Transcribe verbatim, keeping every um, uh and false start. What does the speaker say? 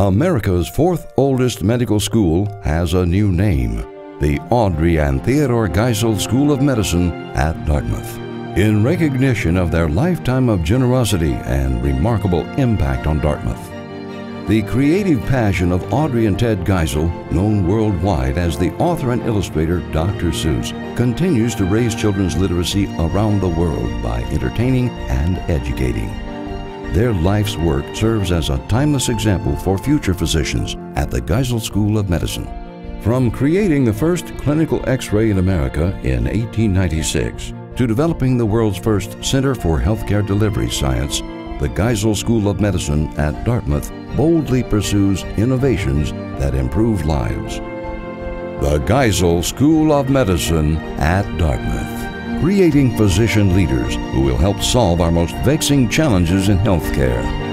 America's fourth oldest medical school has a new name, the Audrey and Theodore Geisel School of Medicine at Dartmouth. In recognition of their lifetime of generosity and remarkable impact on Dartmouth, the creative passion of Audrey and Ted Geisel, known worldwide as the author and illustrator Doctor Seuss, continues to raise children's literacy around the world by entertaining and educating. Their life's work serves as a timeless example for future physicians at the Geisel School of Medicine. From creating the first clinical X-ray in America in eighteen ninety-six to developing the world's first Center for Healthcare Delivery Science, the Geisel School of Medicine at Dartmouth boldly pursues innovations that improve lives. The Geisel School of Medicine at Dartmouth. Creating physician leaders who will help solve our most vexing challenges in healthcare.